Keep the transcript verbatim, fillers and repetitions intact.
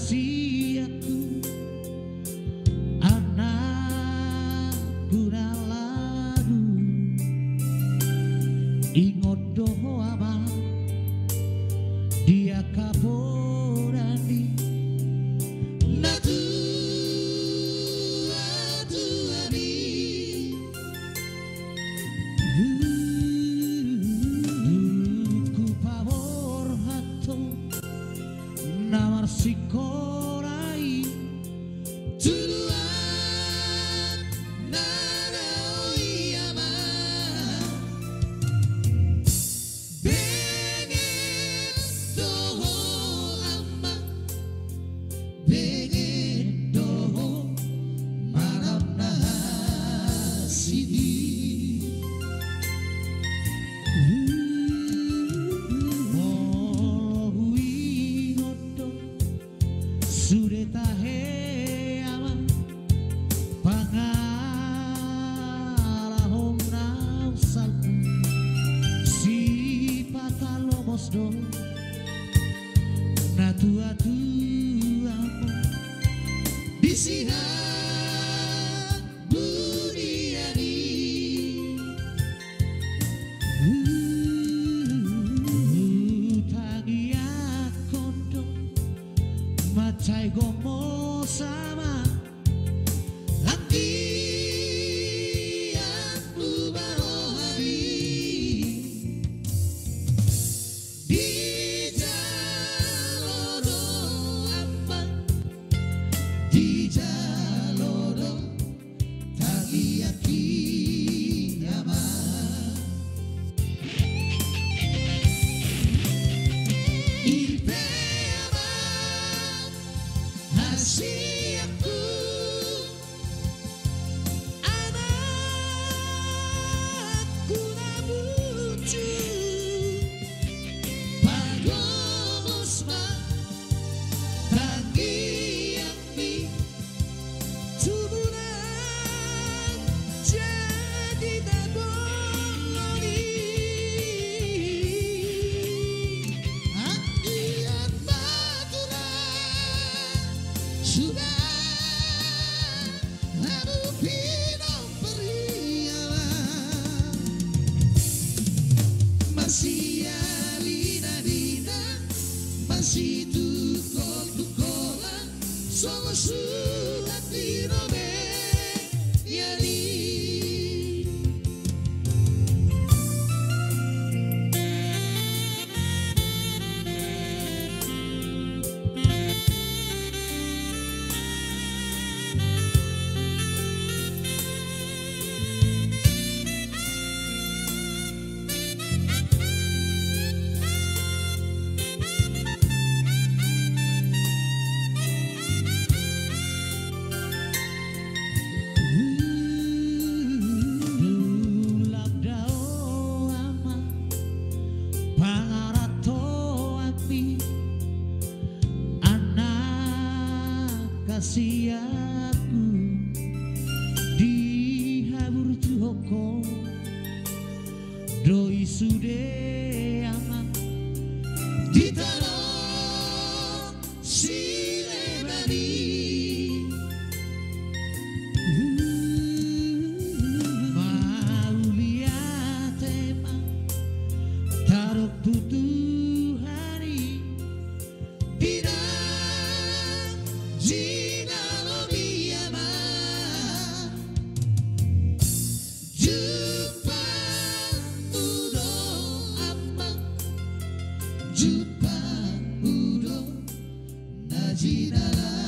rahasiaku, anak pura lagu, ingot doa bang, dia kaborani, natu natu ani, ku pavor hato, nawar sikorai, tuduan nanau iama, pengen toho ama, pengen toho malam nahasidi. Na tua tua di sini dunia ini tagi akondo macai gomo sama hati. Siapku anakku nabucu pagomosma bagi api tuburan jadi tabuloni akian maturan sudah. Masih alina dina, masih tukol tukolan, sama surat di nobe yani. Siapku dihabur tuhoko doi sude aman ditolong silebani mau lihat emang taruh tutup hari bidang jiwa. Jumpa udo najinala.